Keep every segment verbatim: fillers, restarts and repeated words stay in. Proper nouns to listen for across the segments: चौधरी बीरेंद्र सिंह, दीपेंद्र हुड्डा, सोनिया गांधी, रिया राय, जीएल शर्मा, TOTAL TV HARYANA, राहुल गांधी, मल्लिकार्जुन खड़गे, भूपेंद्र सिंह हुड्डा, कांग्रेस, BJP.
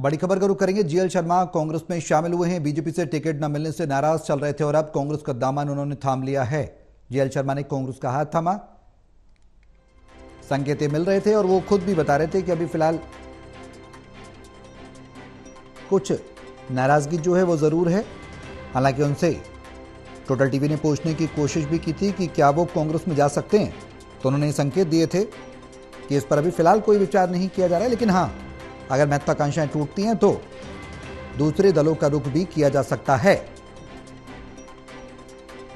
बड़ी खबर का रुख करेंगे। जीएल शर्मा कांग्रेस में शामिल हुए हैं। बीजेपी से टिकट न मिलने से नाराज चल रहे थे और अब कांग्रेस का दामन उन्होंने थाम लिया है। जीएल शर्मा ने कांग्रेस का हाथ थामा, संकेत मिल रहे थे और वो खुद भी बता रहे थे कि अभी फिलहाल कुछ नाराजगी जो है वो जरूर है। हालांकि उनसे टोटल टीवी ने पूछने की कोशिश भी की थी कि क्या वो कांग्रेस में जा सकते हैं, तो उन्होंने संकेत दिए थे कि इस पर अभी फिलहाल कोई विचार नहीं किया जा रहा है, लेकिन हाँ, अगर महत्वाकांक्षाएं टूटती हैं तो दूसरे दलों का रुख भी किया जा सकता है।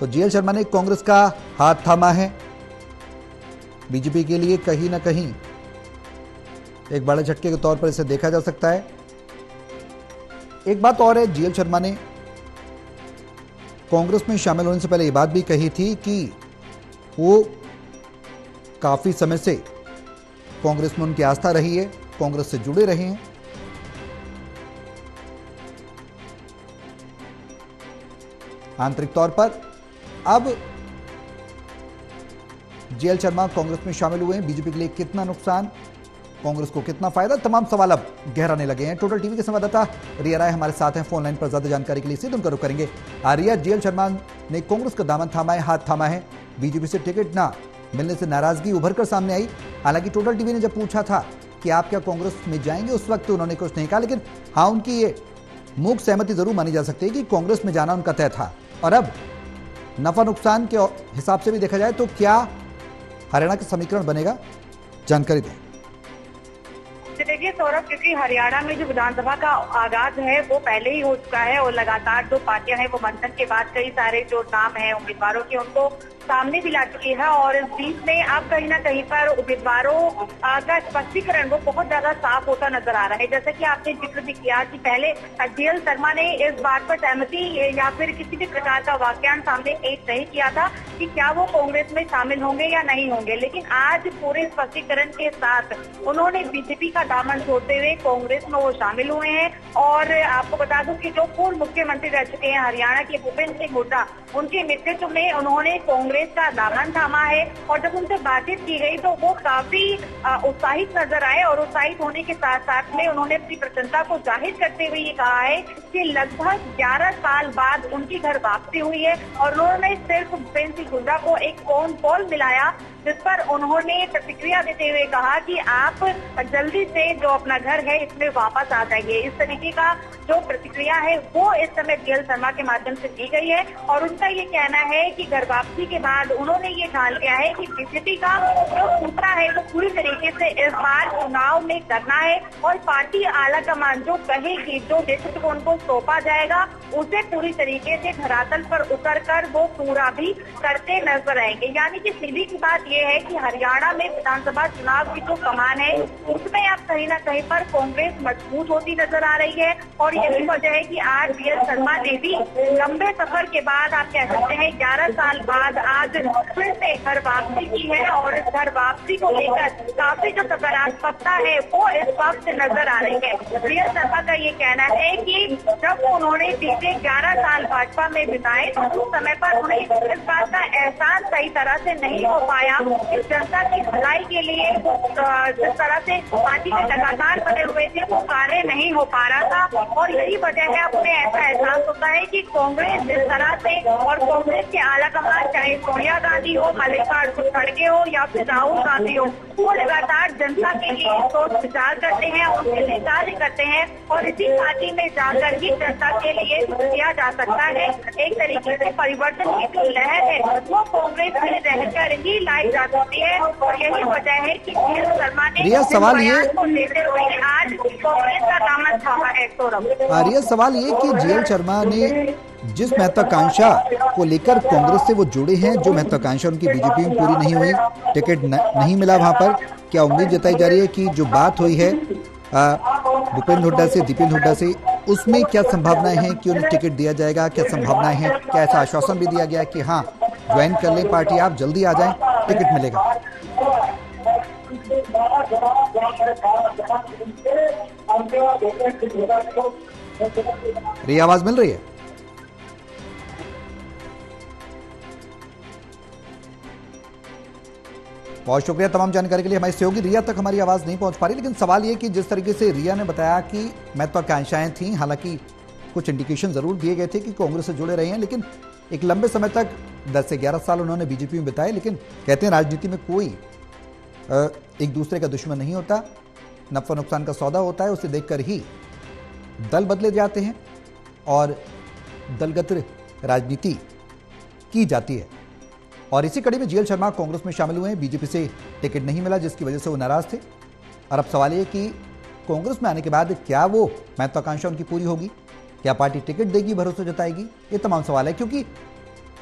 तो जीएल शर्मा ने कांग्रेस का हाथ थामा है। बीजेपी के लिए कहीं ना कहीं एक बड़े झटके के तौर पर इसे देखा जा सकता है। एक बात और है, जीएल शर्मा ने कांग्रेस में शामिल होने से पहले यह बात भी कही थी कि वो काफी समय से कांग्रेस में उनकी आस्था रही है, कांग्रेस से जुड़े रहे हैं। आंतरिक तौर पर अब जीएल शर्मा कांग्रेस में शामिल हुए हैं। बीजेपी के लिए कितना नुकसान, कांग्रेस को कितना फायदा, तमाम सवाल अब गहराने लगे हैं। टोटल टीवी के संवाददाता रिया राय हमारे साथ हैं फोनलाइन पर। ज्यादा जानकारी के लिए सीधे उनका रुख करेंगे। रिया, जीएल शर्मा ने कांग्रेस का दामन थामा है, हाथ थामा है। बीजेपी से टिकट ना मिलने से नाराजगी उभर कर सामने आई। हालांकि टोटल टीवी ने जब पूछा था कि आप क्या कांग्रेस में जाएंगे, उस वक्त उन्होंने कुछ नहीं कहा, लेकिन हाँ, उनकी ये मूक सहमति जरूर मानी जा सकती है कि कांग्रेस में जाना उनका तय था। और अब नफा नुकसान के हिसाब से भी देखा जाए तो क्या हरियाणा का समीकरण बनेगा, जानकारी दें। देखिए सौरभ, क्योंकि हरियाणा में जो विधानसभा का आगाज है वो पहले ही हो चुका है और लगातार जो पार्टियां हैं वो मंथन के बाद कई सारे जो नाम है उम्मीदवारों के उनको सामने भी ला चुकी है। और इस बीच में अब कहीं ना कहीं पर उम्मीदवारों का स्पष्टीकरण वो बहुत ज्यादा साफ होता नजर आ रहा है। जैसे कि आपने जिक्र भी किया कि पहले जीएल शर्मा ने इस बात पर सहमति या फिर किसी भी प्रकार का वाक्यांश सामने पेश नहीं किया था कि क्या वो कांग्रेस में शामिल होंगे या नहीं होंगे, लेकिन आज पूरे स्पष्टीकरण के साथ उन्होंने बीजेपी का दामन छोड़ते हुए कांग्रेस में वो शामिल हुए हैं। और आपको बता दूं कि जो पूर्व मुख्यमंत्री रह चुके हैं हरियाणा के भूपेंद्र सिंह हुड्डा, उनके नेतृत्व में उन्होंने कांग्रेस का दामन थामा है। और जब उनसे बातचीत की गई तो वो काफी उत्साहित नजर आए और उत्साहित होने के साथ साथ में उन्होंने अपनी प्रसन्नता को जाहिर करते हुए ये कहा है कि लगभग ग्यारह साल बाद उनकी घर वापसी हुई है। और उन्होंने सिर्फ भूपेंद्र सिंह हुड्डा को एक फोन कॉल मिलाया जिस पर उन्होंने प्रतिक्रिया देते हुए कहा कि आप जल्दी से जो अपना घर है इसमें वापस आ जाइए। इस तरीके का जो प्रतिक्रिया है वो इस समय जीएल शर्मा के माध्यम से दी गई है। और उनका ये कहना है कि घर वापसी के बाद उन्होंने ये ठान लिया है कि बीजेपी का जो सूत्रा है वो पूरी तरीके से इस बार चुनाव में करना है और पार्टी आला कमान जो कहेगी, जो नेतृत्व को उनको सौंपा जाएगा, उसे पूरी तरीके से धरातल पर उतर कर वो पूरा भी करते नजर आएंगे। यानी कि सीधी की बात ये है कि हरियाणा में विधानसभा चुनाव की जो कमान है उसमें अब कहीं ना कहीं पर कांग्रेस मजबूत होती नजर आ रही है। और यही वजह है कि आज जीएल शर्मा ने भी लंबे सफर के बाद, आप कह सकते हैं ग्यारह साल बाद, आज फिर से घर वापसी की है। और इस घर वापसी को लेकर काफी जो सकारात्मकता है वो इस वक्त नजर आ रही है। जीएल शर्मा का ये कहना है कि जब उन्होंने पिछले ग्यारह साल भाजपा में बिताए तो उस समय पर उन्हें इस बात का एहसास सही तरह से नहीं हो पाया, जनता की भलाई के लिए जिस तरह से पार्टी में लगातार बने हुए थे वो कार्य नहीं हो पा रहा था। और यही वजह है, अपने ऐसा एहसास होता है कि कांग्रेस जिस तरह से और कांग्रेस के आला कमान, चाहे सोनिया गांधी हो, मल्लिकार्जुन खड़गे हो या फिर राहुल गांधी हो, वो लगातार जनता के लिए सोच विचार करते हैं, उनके लिए कार्य करते हैं। और इसी पार्टी में जाकर ही जनता के लिए किया जा सकता है। एक तरीके से परिवर्तन की जो लहर है वो कांग्रेस में रहकर ही लाई जा सकती है। और यही वजह है कि जीएल शर्मा ने बयान को लेते हुए आज कांग्रेस का दामन थामा है। आर्या, सवाल ये कि जीएल शर्मा ने जिस महत्वाकांक्षा को लेकर कांग्रेस से वो जुड़े हैं, जो महत्वाकांक्षा उनकी बीजेपी में पूरी नहीं हुई, टिकट न, नहीं मिला वहाँ पर, क्या उम्मीद जताई जा रही है कि जो बात हुई है भूपेंद्र हुड्डा से, दीपेंद्र हुड्डा से, उसमें क्या संभावनाएं हैं कि उन्हें टिकट दिया जाएगा? क्या संभावनाएं हैं? क्या ऐसा आश्वासन भी दिया गया कि हाँ ज्वाइन कर लें पार्टी, आप जल्दी आ जाएं, टिकट मिलेगा? रिया, आवाज मिल रही है? बहुत शुक्रिया तमाम जानकारी के लिए। हमारी सहयोगी रिया तक हमारी आवाज़ नहीं पहुंच पा रही, लेकिन सवाल ये कि जिस तरीके से रिया ने बताया कि महत्वाकांक्षाएं थीं, हालांकि कुछ इंडिकेशन जरूर दिए गए थे कि कांग्रेस से जुड़े रहे हैं, लेकिन एक लंबे समय तक दस से ग्यारह साल उन्होंने बीजेपी में बिताए। लेकिन कहते हैं राजनीति में कोई एक दूसरे का दुश्मन नहीं होता, नफा नुकसान का सौदा होता है, उसे देखकर ही दल बदले जाते हैं और दलगत राजनीति की जाती है। और इसी कड़ी में जीएल शर्मा कांग्रेस में शामिल हुए हैं। बीजेपी से टिकट नहीं मिला जिसकी वजह से वो नाराज थे, और अब सवाल ये कि कांग्रेस में आने के बाद क्या वो महत्वाकांक्षा उनकी पूरी होगी, क्या पार्टी टिकट देगी, भरोसा जताएगी, ये तमाम सवाल है। क्योंकि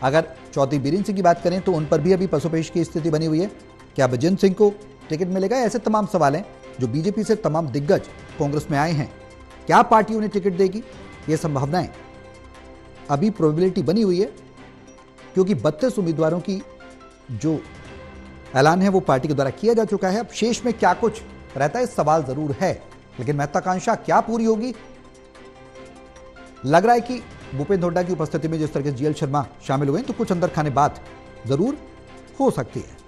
अगर चौधरी बीरेंद्र सिंह की बात करें तो उन पर भी अभी पसोपेश की स्थिति बनी हुई है, क्या बजेंद्र सिंह को टिकट मिलेगा। ऐसे तमाम सवाल हैं जो बीजेपी से तमाम दिग्गज कांग्रेस में आए हैं, क्या पार्टी उन्हें टिकट देगी, ये संभावनाएं अभी प्रोबेबिलिटी बनी हुई है। क्योंकि बत्तीस उम्मीदवारों की जो ऐलान है वो पार्टी के द्वारा किया जा चुका है, अब शेष में क्या कुछ रहता है सवाल जरूर है, लेकिन महत्वाकांक्षा क्या पूरी होगी। लग रहा है कि भूपेंद्र हुड्डा की उपस्थिति में जिस तरह के जीएल शर्मा शामिल हुए हैं तो कुछ अंदर खाने बात जरूर हो सकती है।